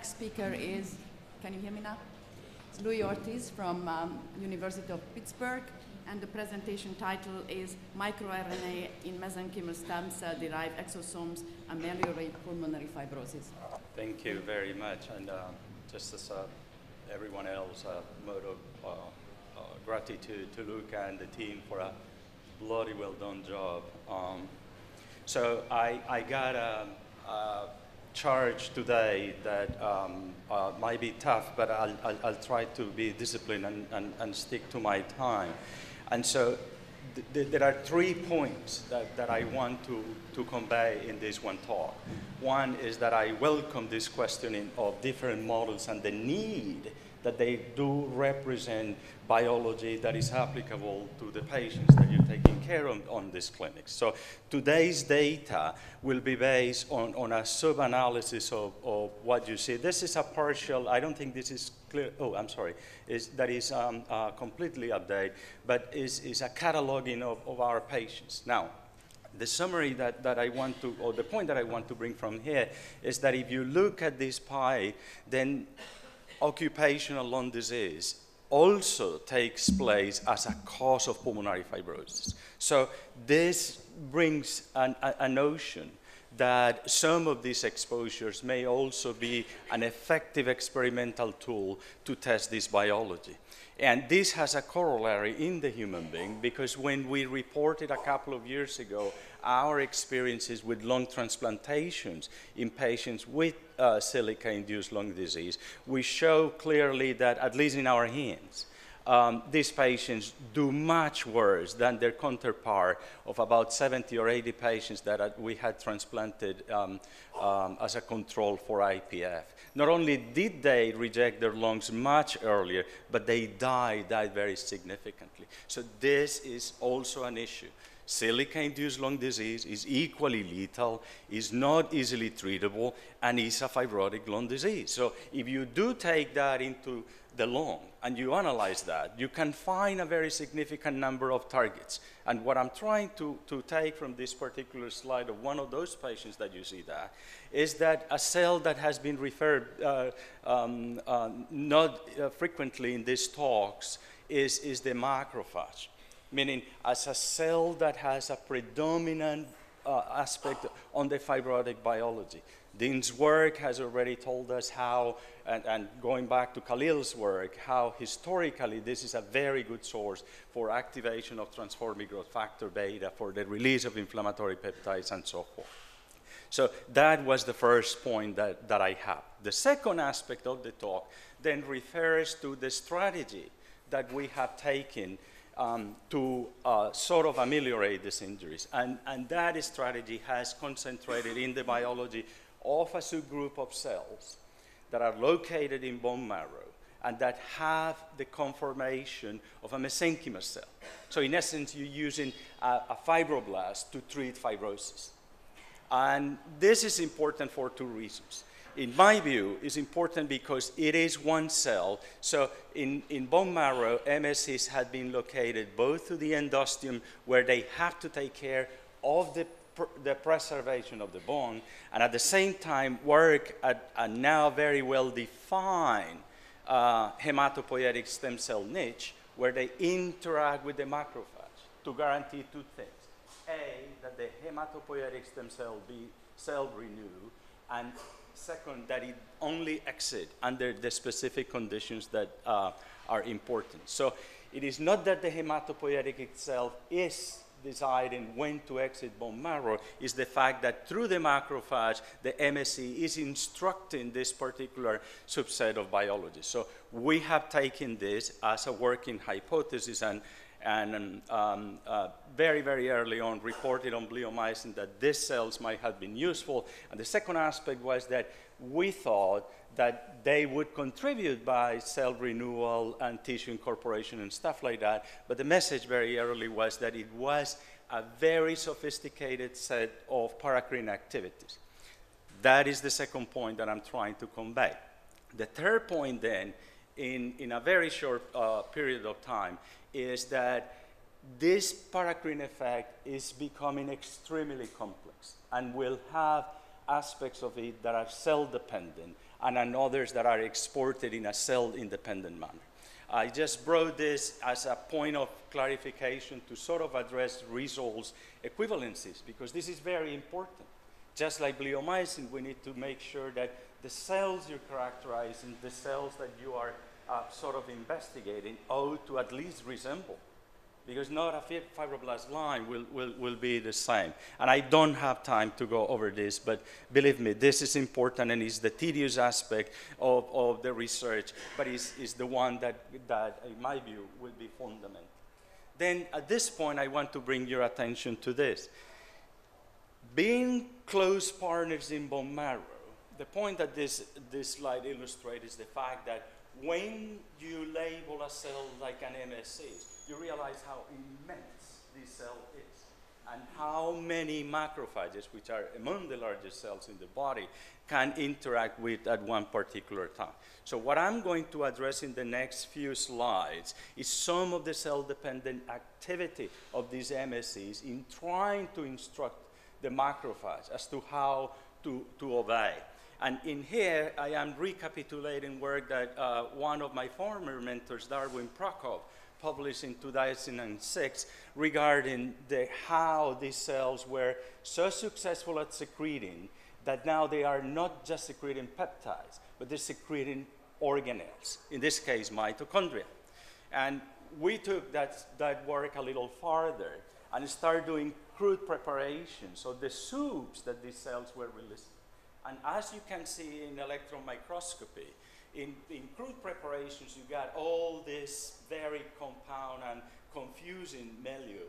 next speaker is, can you hear me now? It's Luis Ortiz from University of Pittsburgh, and the presentation title is MicroRNA in Mesenchymal Stem Cell Derived Exosomes Ameliorate Pulmonary Fibrosis. Thank you very much, and just as everyone else, a mode of gratitude to Luca and the team for a bloody well done job. So I got a charge today that might be tough, but I'll try to be disciplined and stick to my time. And so there are 3 points that I want to convey in this one talk. One is that I welcome this questioning of different models and the need that they do represent biology that is applicable to the patients that you're taking care of on this clinic. So today's data will be based on a sub-analysis of what you see. This is a partial, I don't think this is clear, oh, I'm sorry, that is completely updated, but is a cataloging of our patients. Now, the summary the point that I want to bring from here is that if you look at this pie, then occupational lung disease also takes place as a cause of pulmonary fibrosis. So this brings a notion that some of these exposures may also be an effective experimental tool to test this biology. And this has a corollary in the human being, because when we reported a couple of years ago our experiences with lung transplantations in patients with silica-induced lung disease, we show clearly that, at least in our hands, these patients do much worse than their counterpart of about 70 or 80 patients that we had transplanted as a control for IPF. Not only did they reject their lungs much earlier, but they died very significantly. So this is also an issue. Silica-induced lung disease is equally lethal, is not easily treatable, and is a fibrotic lung disease. So if you do take that into the lung and you analyze that, you can find a very significant number of targets. And what I'm trying to take from this particular slide of one of those patients that you see that is that a cell that has been referred not frequently in these talks is the macrophage, meaning as a cell that has a predominant aspect on the fibrotic biology. Dean's work has already told us how, and going back to Khalil's work, how historically this is a very good source for activation of transforming growth factor beta, for the release of inflammatory peptides and so forth. So that was the first point that I have. The second aspect of the talk then refers to the strategy that we have taken to sort of ameliorate these injuries. And that strategy has concentrated in the biology of a subgroup of cells that are located in bone marrow and that have the conformation of a mesenchymal cell. So in essence, you're using a fibroblast to treat fibrosis. And this is important for 2 reasons. In my view, it's important because it is one cell. So in bone marrow, MSCs had been located both to the endosteum, where they have to take care of the preservation of the bone, and at the same time work at a now very well-defined hematopoietic stem cell niche where they interact with the macrophage to guarantee 2 things. A, that the hematopoietic stem cell be cell renew, and second, that it only exits under the specific conditions that are important. So it is not that the hematopoietic itself is deciding when to exit bone marrow, is the fact that through the macrophage, the MSC is instructing this particular subset of biology. So we have taken this as a working hypothesis and very, very early on reported on bleomycin that these cells might have been useful. And the second aspect was that we thought that they would contribute by cell renewal and tissue incorporation and stuff like that, but the message very early was that it was a very sophisticated set of paracrine activities. That is the second point that I'm trying to convey. The third point then, in a very short period of time, is that this paracrine effect is becoming extremely complex and will have aspects of it that are cell-dependent and on others that are exported in a cell-independent manner. I just brought this as a point of clarification to sort of address resource equivalencies, because this is very important. Just like bleomycin, we need to make sure that the cells you characterize and the cells that you are sort of investigating ought to at least resemble, because not a fibroblast line will be the same. And I don't have time to go over this, but believe me, this is important and is the tedious aspect of the research, but it's the one that, in my view, will be fundamental. Then at this point, I want to bring your attention to this. Being close partners in bone marrow, the point that this slide illustrates is the fact that when you label a cell like an MSC, you realize how immense this cell is and how many macrophages, which are among the largest cells in the body, can interact with at one particular time. So what I'm going to address in the next few slides is some of the cell-dependent activity of these MSCs in trying to instruct the macrophage as to how to obey. And in here, I am recapitulating work that one of my former mentors, Darwin Prakov, published in 2006 regarding how these cells were so successful at secreting that now they are not just secreting peptides, but they're secreting organelles, in this case, mitochondria. And we took that work a little farther and started doing crude preparations of the soups that these cells were releasing. And as you can see in electron microscopy, in crude preparations, you got all this very compound and confusing milieu,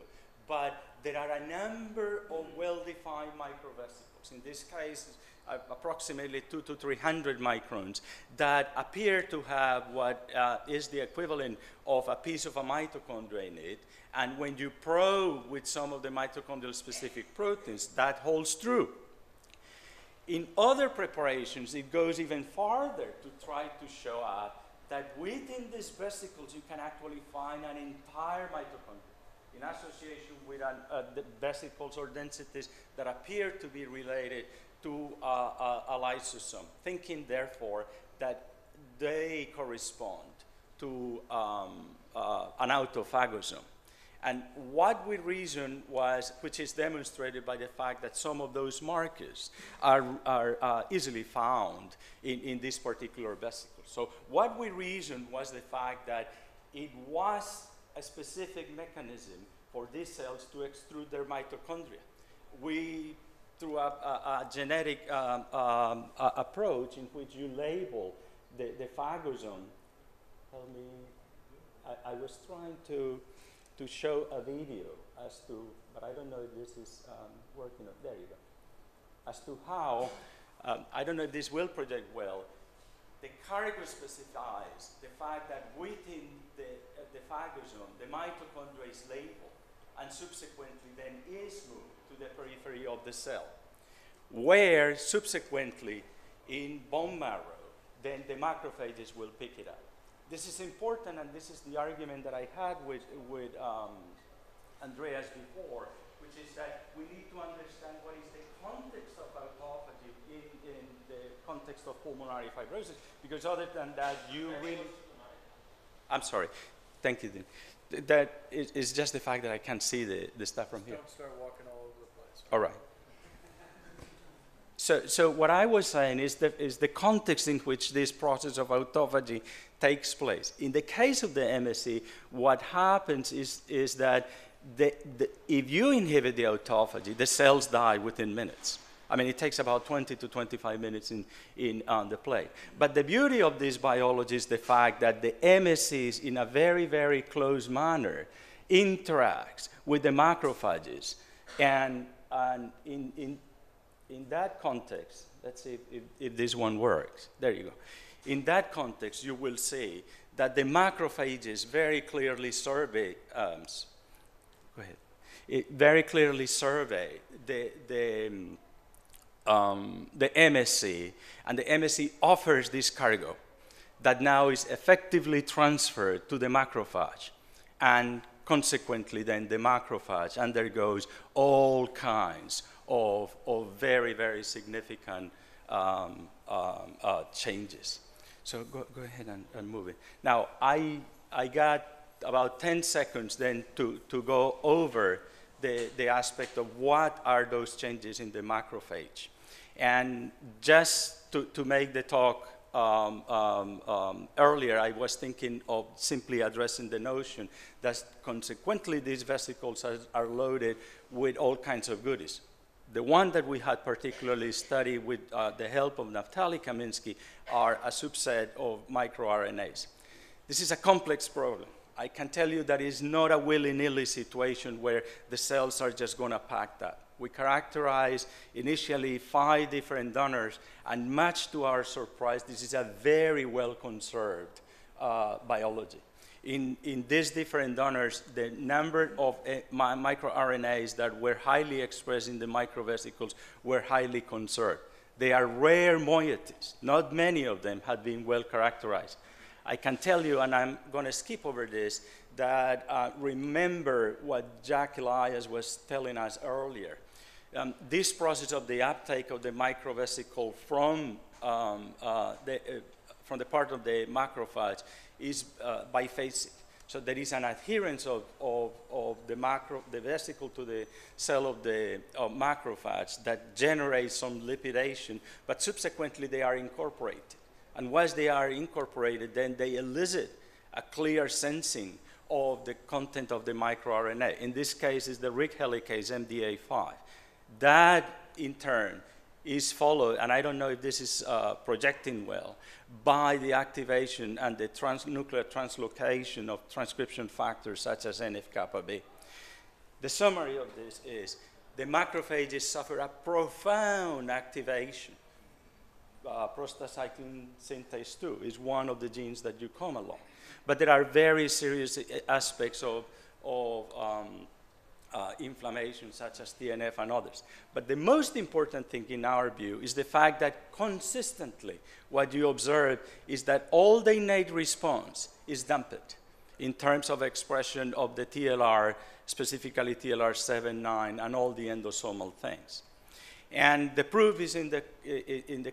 but there are a number of well-defined microvesicles. In this case, approximately 200 to 300 microns that appear to have what is the equivalent of a piece of a mitochondria in it. And when you probe with some of the mitochondrial specific proteins, that holds true. In other preparations, it goes even farther to try to show up that within these vesicles, you can actually find an entire mitochondria in association with the vesicles or densities that appear to be related to a lysosome, thinking, therefore, that they correspond to an autophagosome. And what we reasoned was, which is demonstrated by the fact that some of those markers are easily found in this particular vesicle. So what we reasoned was the fact that it was a specific mechanism for these cells to extrude their mitochondria. We, through a genetic approach in which you label the phagosome, tell me, I was trying to show a video as to, but I don't know if this is working. There you go. As to how, I don't know if this will project well, the cargo specifies the fact that within the phagosome, the mitochondria is labeled and subsequently then is moved to the periphery of the cell, where subsequently in bone marrow, then the macrophages will pick it up. This is important, and this is the argument that I had with Andreas before, which is that we need to understand what is the context of autophagy in the context of pulmonary fibrosis, because other than that, you will... I'm sorry. Thank you, Dean. That is just the fact that I can't see the stuff from here. Don't start walking all over the place. All right. So what I was saying is the context in which this process of autophagy takes place. In the case of the MSC, what happens is that if you inhibit the autophagy, the cells die within minutes. I mean, it takes about 20 to 25 minutes on the plate. But the beauty of this biology is the fact that the MSCs, in a very, very close manner, interacts with the macrophages and in that context, let's see if this one works. There you go. In that context, you will see that the macrophages very clearly survey. Go ahead. It very clearly survey the MSC, and the MSC offers this cargo that now is effectively transferred to the macrophage and consequently then the macrophage undergoes all kinds of very, very significant changes. So go ahead and move it. Now, I got about 10 seconds then to go over the aspect of what are those changes in the macrophage. And just to make the talk earlier, I was thinking of simply addressing the notion that consequently these vesicles are loaded with all kinds of goodies. The one that we had particularly studied with the help of Naftali Kaminsky are a subset of microRNAs. This is a complex problem. I can tell you that it's not a willy-nilly situation where the cells are just going to pack that. We characterized initially 5 different donors, and much to our surprise, this is a very well-conserved biology. In these different donors, the number of microRNAs that were highly expressed in the microvesicles were highly conserved. They are rare moieties. Not many of them had been well characterized. I can tell you, and I'm going to skip over this, that remember what Jack Elias was telling us earlier. This process of the uptake of the microvesicle from the part of the macrophage is biphasic. So there is an adherence of the vesicle to the cell of the macrophage that generates some lipidation, but subsequently they are incorporated. And once they are incorporated, then they elicit a clear sensing of the content of the microRNA. In this case, it's the RIG Helicase MDA5. That, in turn, is followed, and I don't know if this is projecting well, by the activation and the nuclear translocation of transcription factors such as NF-kappa-B. The summary of this is the macrophages suffer a profound activation. Prostacyclin synthase 2 is one of the genes that you come along. But there are very serious aspects of inflammation, such as TNF and others. But the most important thing in our view is the fact that consistently what you observe is that all the innate response is dampened in terms of expression of the TLR, specifically TLR7, 9, and all the endosomal things. And the proof is in the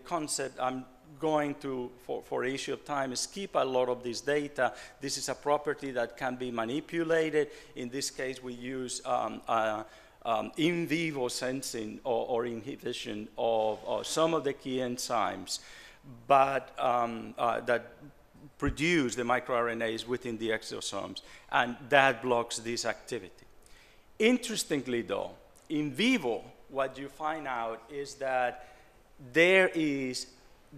concept. I'm going to, for issue of time, skip a lot of this data. This is a property that can be manipulated. In this case, we use in vivo sensing or inhibition of some of the key enzymes, but that produce the microRNAs within the exosomes, and that blocks this activity. Interestingly, though, in vivo, what you find out is that there is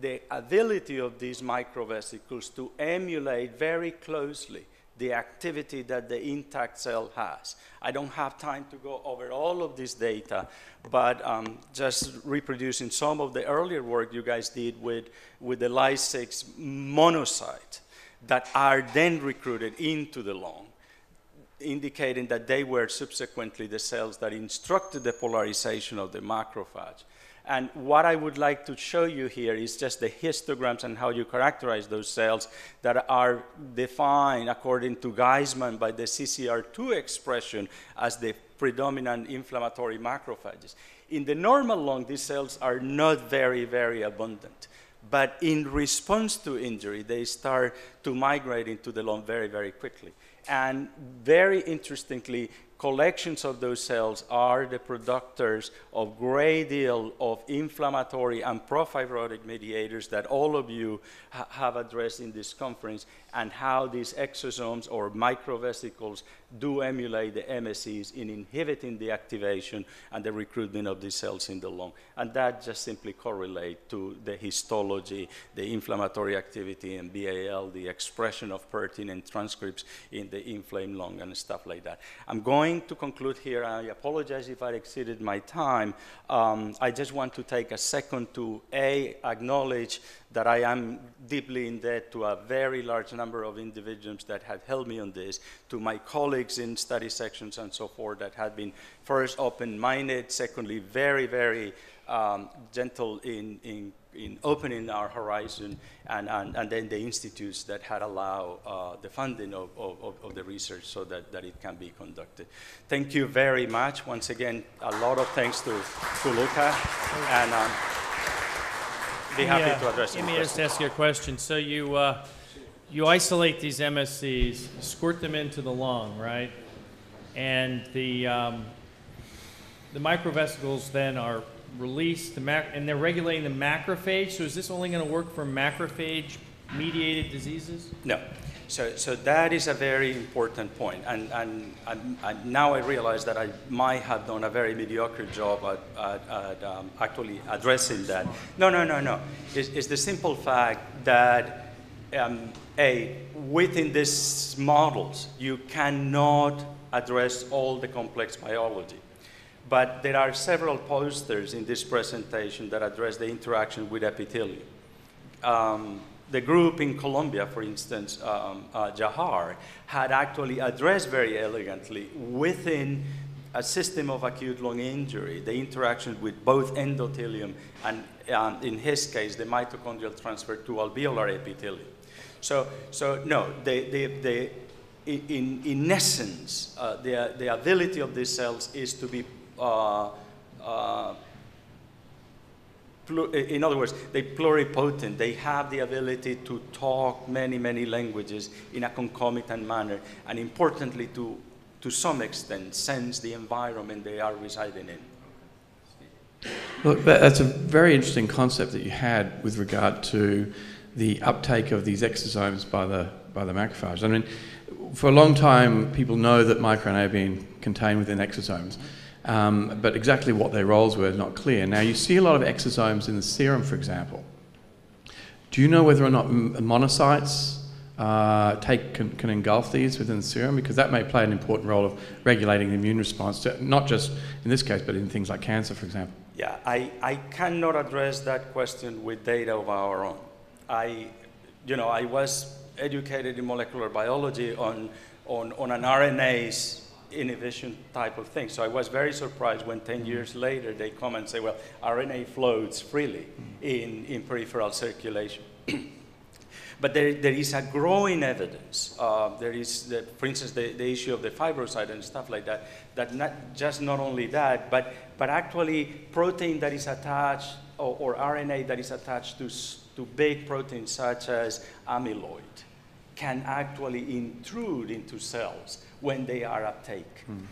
the ability of these microvesicles to emulate very closely the activity that the intact cell has. I don't have time to go over all of this data, but just reproducing some of the earlier work you guys did with the Ly6 monocyte that are then recruited into the lung, indicating that they were subsequently the cells that instructed the polarization of the macrophage. And what I would like to show you here is just the histograms and how you characterize those cells that are defined according to Geisman by the CCR2 expression as the predominant inflammatory macrophages. In the normal lung, these cells are not very, very abundant. But in response to injury, they start to migrate into the lung very, very quickly. And very interestingly, collections of those cells are the producers of a great deal of inflammatory and pro-fibrotic mediators that all of you have addressed in this conference, and how these exosomes or microvesicles do emulate the MSCs in inhibiting the activation and the recruitment of these cells in the lung. And that just simply correlates to the histology, the inflammatory activity in BAL, the expression of pertinent transcripts in the inflamed lung and stuff like that. I'm going to conclude here. I apologize if I exceeded my time. I just want to take a second to acknowledge that I am deeply in debt to a very large number of individuals that have helped me on this, to my colleagues colleagues in study sections and so forth that had been first open-minded, secondly very, very gentle in opening our horizon, and then the institutes that had allowed the funding of the research so that it can be conducted. Thank you very much. Once again, a lot of thanks to Luca, and be happy to address your questions. Let me just ask you a question. So you isolate these MSCs, squirt them into the lung, right? And the microvesicles then are released, and they're regulating the macrophage. So is this only going to work for macrophage-mediated diseases? No. So that is a very important point. And now I realize that I might have done a very mediocre job at actually addressing that. No. It's the simple fact that within these models, you cannot address all the complex biology. But there are several posters in this presentation that address the interaction with epithelium. The group in Colombia, for instance, Jahar, had actually addressed very elegantly within a system of acute lung injury, the interaction with both endothelium and, in his case, the mitochondrial transfer to alveolar epithelium. So no, in essence, the ability of these cells is to be in other words, they're pluripotent. They have the ability to talk many, many languages in a concomitant manner, and importantly, to some extent, sense the environment they are residing in. Look, that's a very interesting concept that you had with regard to the uptake of these exosomes by the macrophage. I mean, for a long time, people know that microRNA have been contained within exosomes. But exactly what their roles were is not clear. Now, you see a lot of exosomes in the serum, for example. Do you know whether or not monocytes can engulf these within the serum? Because that may play an important role of regulating the immune response, to, not just in this case, but in things like cancer, for example. Yeah, I cannot address that question with data of our own. I was educated in molecular biology on an RNA's inhibition type of thing. So I was very surprised when 10 years later they come and say, well, RNA floats freely in peripheral circulation. But there is a growing evidence. There is, for instance, the issue of the fibrocyte and stuff like that, that not only that, but actually protein that is attached or RNA that is attached to big proteins such as amyloid can actually intrude into cells when they are uptake. Mm.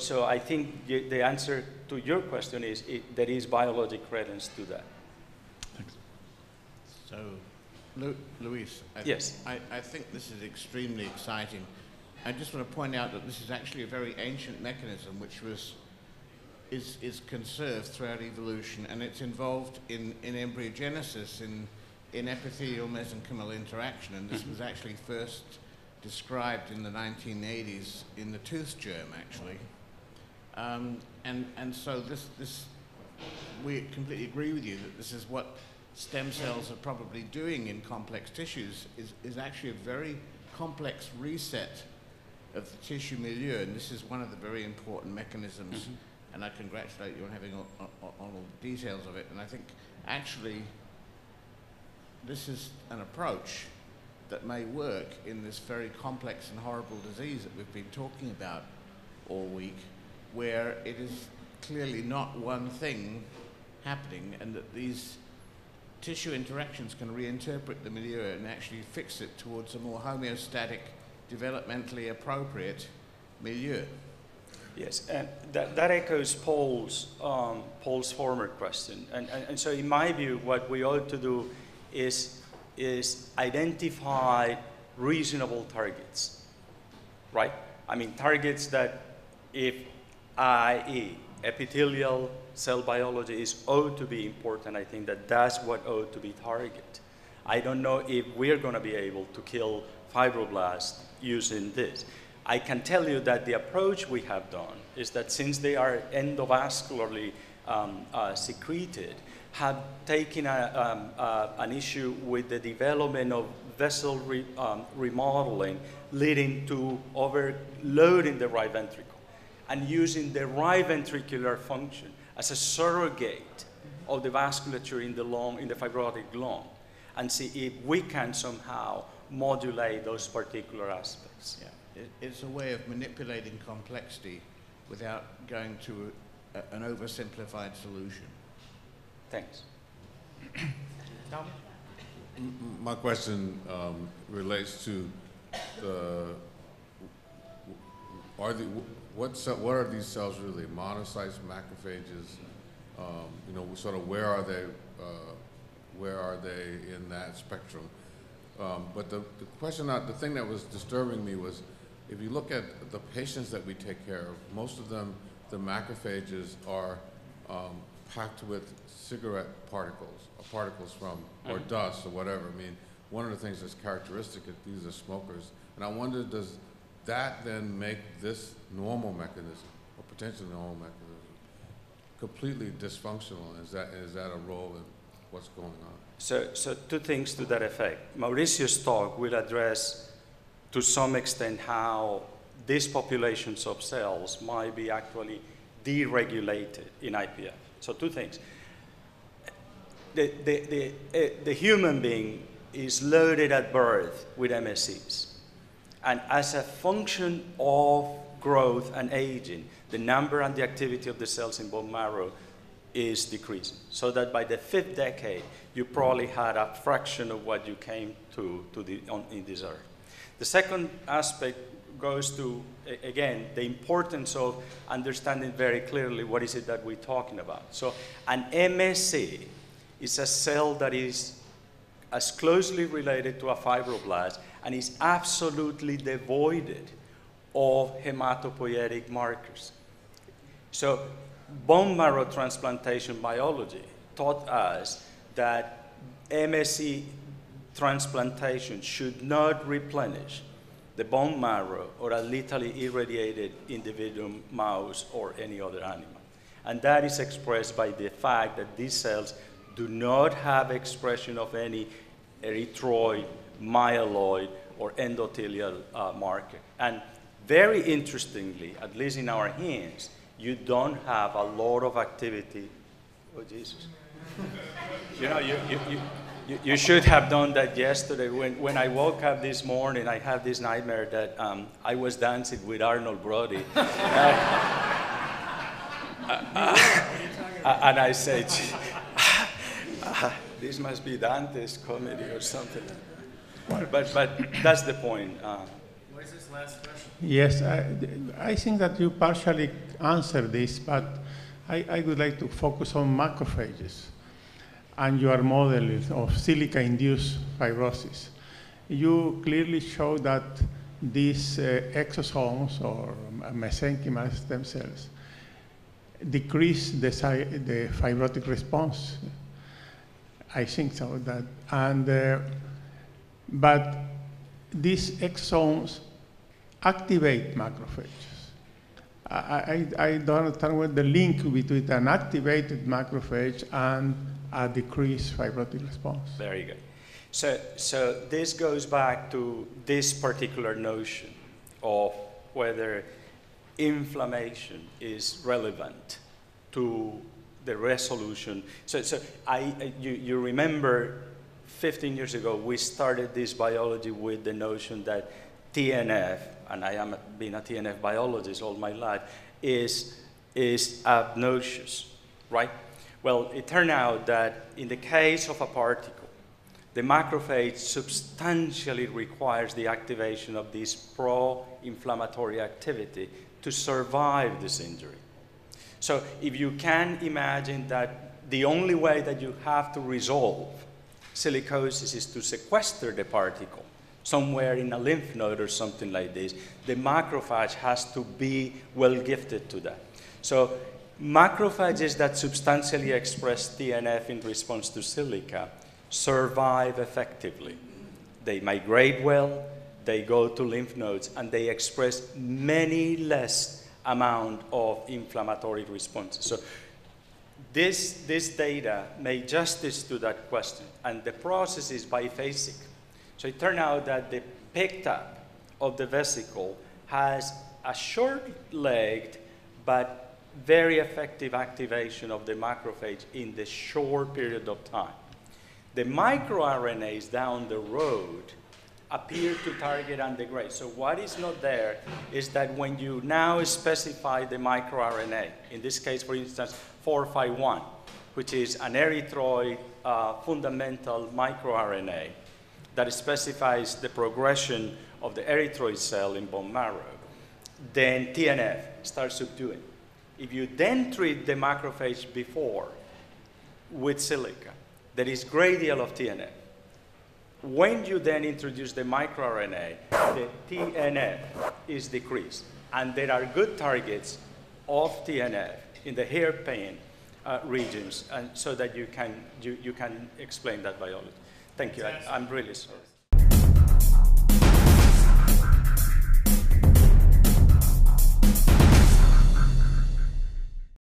So I think the answer to your question is there is biologic credence to that. Thanks. So, Luis, yes. I think this is extremely exciting. I just want to point out that this is actually a very ancient mechanism which is conserved throughout evolution, and it's involved in embryogenesis, in epithelial mesenchymal interaction, and this was actually first described in the 1980s in the tooth germ, actually. And so we completely agree with you that this is what stem cells are probably doing in complex tissues, is actually a very complex reset of the tissue milieu, and this is one of the very important mechanisms, and I congratulate you on having all the details of it, and I think actually this is an approach that may work in this very complex and horrible disease that we've been talking about all week, where it is clearly not one thing happening, and that these tissue interactions can reinterpret the milieu and actually fix it towards a more homeostatic, developmentally appropriate milieu. Yes, and that echoes Paul's former question. And so in my view, what we ought to do is identify reasonable targets, right? I mean, targets that if i.e. epithelial cell biology is ought to be important, I think that's what ought to be targeted. I don't know if we're going to be able to kill fibroblasts using this. I can tell you that the approach we have done is that since they are endovascularly secreted have taken an issue with the development of vessel remodeling, leading to overloading the right ventricle and using the right ventricular function as a surrogate of the vasculature in the lung, in the fibrotic lung, and see if we can somehow modulate those particular aspects. Yeah. It's a way of manipulating complexity without going to an oversimplified solution. Thanks. Tom? My question relates to the, what are these cells really? Monocytes, macrophages? You know, sort of where are they in that spectrum? But the question, the thing that was disturbing me was, if you look at the patients that we take care of, most of them, the macrophages are packed with cigarette particles, or particles from, or dust, or whatever. I mean, one of the things that's characteristic is these are smokers. And I wonder, does that then make this normal mechanism, or potentially normal mechanism, completely dysfunctional? Is that a role in what's going on? So two things to that effect. Mauricio's talk will address to some extent how these populations of cells might be actually deregulated in IPF. So two things. The human being is loaded at birth with MSCs. And as a function of growth and aging, the number and the activity of the cells in bone marrow is decreasing. So that by the 5th decade, you probably had a fraction of what you came to in this earth. The second aspect goes to, again, the importance of understanding very clearly what is it that we're talking about. So an MSC is a cell that is as closely related to a fibroblast and is absolutely devoided of hematopoietic markers. So bone marrow transplantation biology taught us that MSC transplantation should not replenish the bone marrow or a lethally irradiated individuum, mouse, or any other animal. And that is expressed by the fact that these cells do not have expression of any erythroid, myeloid, or endothelial marker. And very interestingly, at least in our hands, you don't have a lot of activity. Oh, Jesus. You know, you should have done that yesterday. When I woke up this morning, I had this nightmare that I was dancing with Arnold Brody. And I said, this must be Dante's comedy or something like that. But that's the point. What is this last question? Yes, I think that you partially answered this, but I would like to focus on macrophages and your model of silica-induced fibrosis. You clearly show that these exosomes or mesenchymal stem cells decrease the fibrotic response. I think so. That, and but these exosomes activate macrophages. I don't understand what the link between an activated macrophage and a decreased fibrotic response. Very good. So this goes back to this particular notion of whether inflammation is relevant to the resolution. You remember 15 years ago, we started this biology with the notion that TNF, and I am being a TNF biologist all my life, is obnoxious, right? Well, it turned out that in the case of a particle, the macrophage substantially requires the activation of this pro-inflammatory activity to survive this injury. So if you can imagine that the only way that you have to resolve silicosis is to sequester the particle somewhere in a lymph node or something like this, the macrophage has to be well gifted to that. So macrophages that substantially express TNF in response to silica survive effectively. They migrate well, they go to lymph nodes, and they express many less amount of inflammatory responses. So This data made justice to that question, and the process is biphasic. So it turned out that the pickup of the vesicle has a short-legged but very effective activation of the macrophage in the short period of time. The microRNAs down the road appear to target and degrade. So what is not there is that when you now specify the microRNA, in this case, for instance, 451, which is an erythroid fundamental microRNA that specifies the progression of the erythroid cell in bone marrow, then TNF starts subduing. If you then treat the macrophage before with silica, there is a great deal of TNF. When you then introduce the microRNA, the TNF is decreased. And there are good targets of TNF in the hairpin regions, and so that you can explain that biology. Thank you. I'm really sorry.